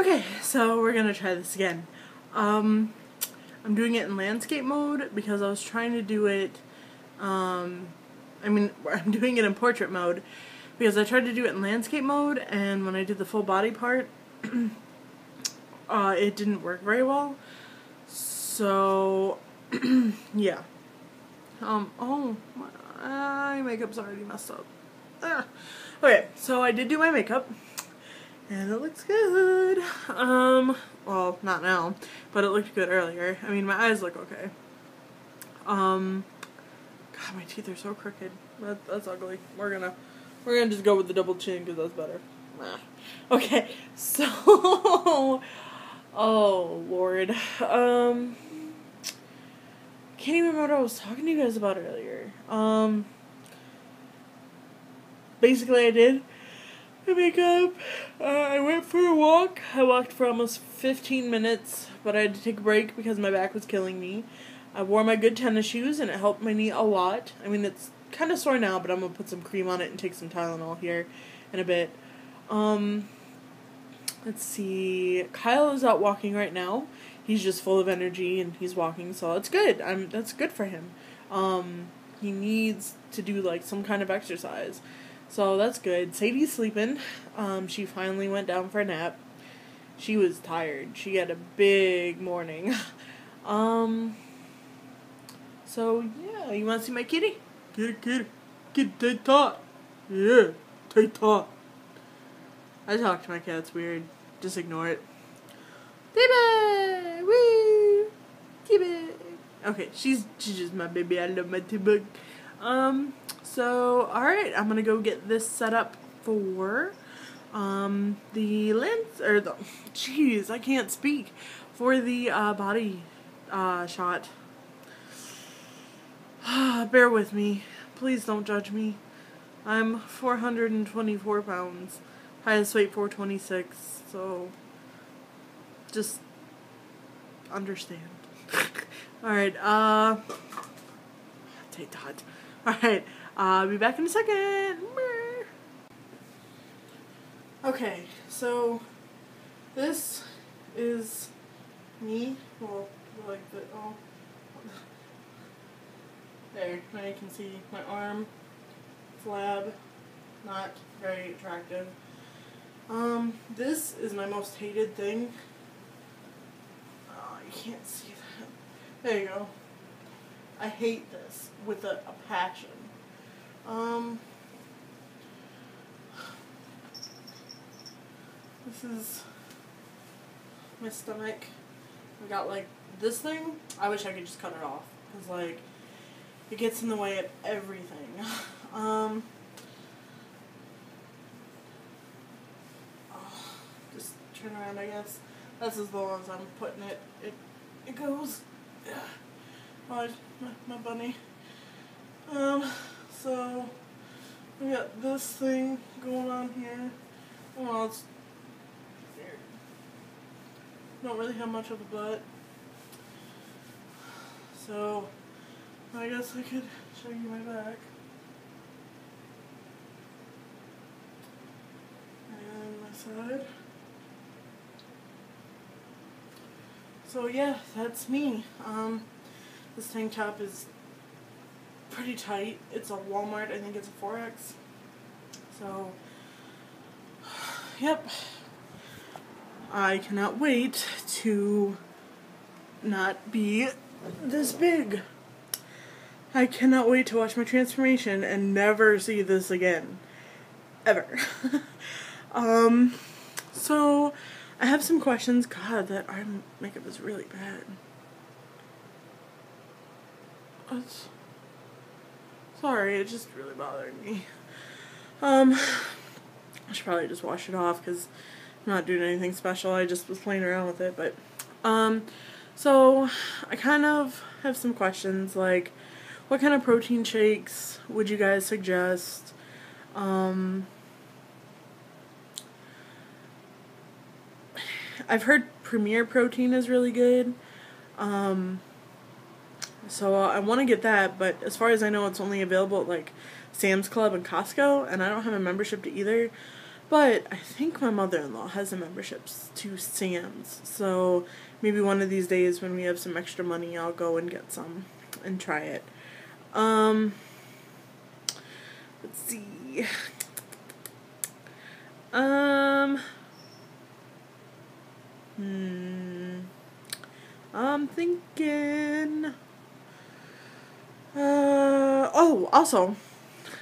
Okay, so we're gonna try this again. I'm doing it in landscape mode because I was trying to do it, I'm doing it in portrait mode because I tried to do it in landscape mode, and when I did the full body part, it didn't work very well. So, yeah. Oh, my makeup's already messed up. Ah. Okay, so I did do my makeup, and it looks good. Well, not now, but it looked good earlier. I mean, my eyes look okay. God, my teeth are so crooked. That's ugly. We're gonna just go with the double chin because that's better. Okay, so, oh Lord, can't even remember what I was talking to you guys about earlier. Basically I did my makeup, I went for a walk, I walked for almost 15 minutes, but I had to take a break because my back was killing me. I wore my good tennis shoes and it helped my knee a lot. I mean, it's kind of sore now, but I'm gonna put some cream on it and take some Tylenol here in a bit. Let's see, Kyle is out walking right now. He's just full of energy and he's walking, so it's good. That's good for him. He needs to do like some kind of exercise, so that's good. Sadie's sleeping. She finally went down for a nap. She was tired. She had a big morning. So yeah, you wanna see my kitty? Kitty, Tata. Yeah, Tata. I talk to my cat, it's weird. Just ignore it. T-Bug! Woo! T-Bug! Okay, she's just my baby. I love my T-Bug. So, alright, I'm gonna go get this set up for, the lens, or the, jeez, I can't speak, for the, body, shot. Bear with me. Please don't judge me. I'm 424 pounds. Highest weight 426, so just understand. Alright, take that. Alright, I'll be back in a second. Okay, so this is me. Well, like the, oh, there, now you can see my arm, flab, not very attractive. This is my most hated thing. Oh, you can't see that. There you go. I hate this with a passion. This is my stomach. I got like this thing. I wish I could just cut it off because like it gets in the way of everything. Turn around, I guess. That's as low as I'm putting it. It goes. Yeah. My bunny. So we got this thing going on here. Well, it's weird. Don't really have much of a butt. So I guess I could show you my back. And my side. So yeah, that's me. This tank top is pretty tight. It's a Walmart, I think it's a 4X. So, yep. I cannot wait to not be this big. I cannot wait to watch my transformation and never see this again. Ever. So I have some questions. God, that eye makeup is really bad. It's, sorry, it's just really bothering me. I should probably just wash it off because I'm not doing anything special. I just was playing around with it, but so I kind of have some questions like, what kind of protein shakes would you guys suggest? I've heard Premier Protein is really good, so I want to get that, but as far as I know, it's only available at like Sam's Club and Costco, and I don't have a membership to either, But I think my mother-in-law has a membership to Sam's, so maybe one of these days when we have some extra money, I'll go and get some and try it. Let's see. I'm thinking. Oh, also,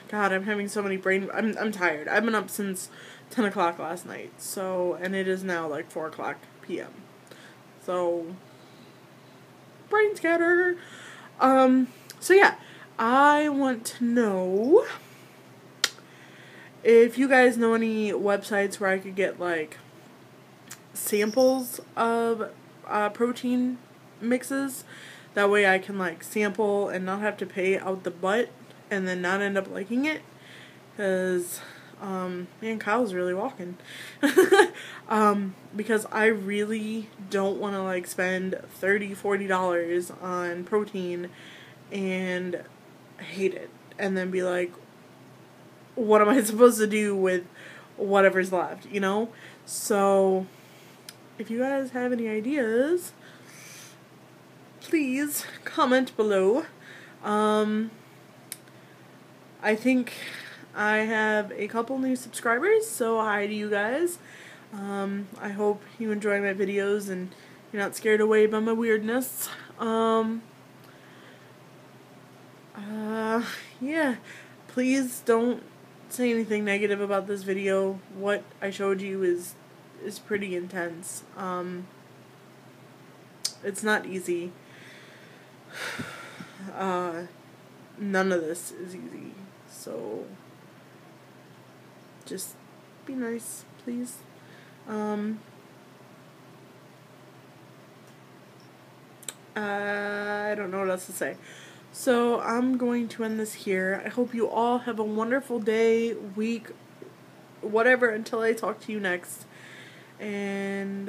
God, I'm having so many brain. I'm tired. I've been up since 10 o'clock last night. So, and it is now like 4 o'clock p.m. So, brain scatter. So yeah, I want to know if you guys know any websites where I could get like samples of protein mixes. That way I can like sample and not have to pay out the butt and then not end up liking it, because man, Kyle's really walking. Because I really don't want to like spend $30-$40 on protein and hate it and then be like, what am I supposed to do with whatever's left, you know? So if you guys have any ideas, please comment below. I think I have a couple new subscribers, so hi to you guys. I hope you enjoy my videos and you're not scared away by my weirdness. Yeah, please don't say anything negative about this video. What I showed you is pretty intense. It's not easy. None of this is easy. So, just be nice, please. I don't know what else to say. So, I'm going to end this here. I hope you all have a wonderful day, week, whatever, until I talk to you next. And,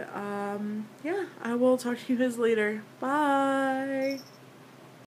yeah, I will talk to you guys later. Bye!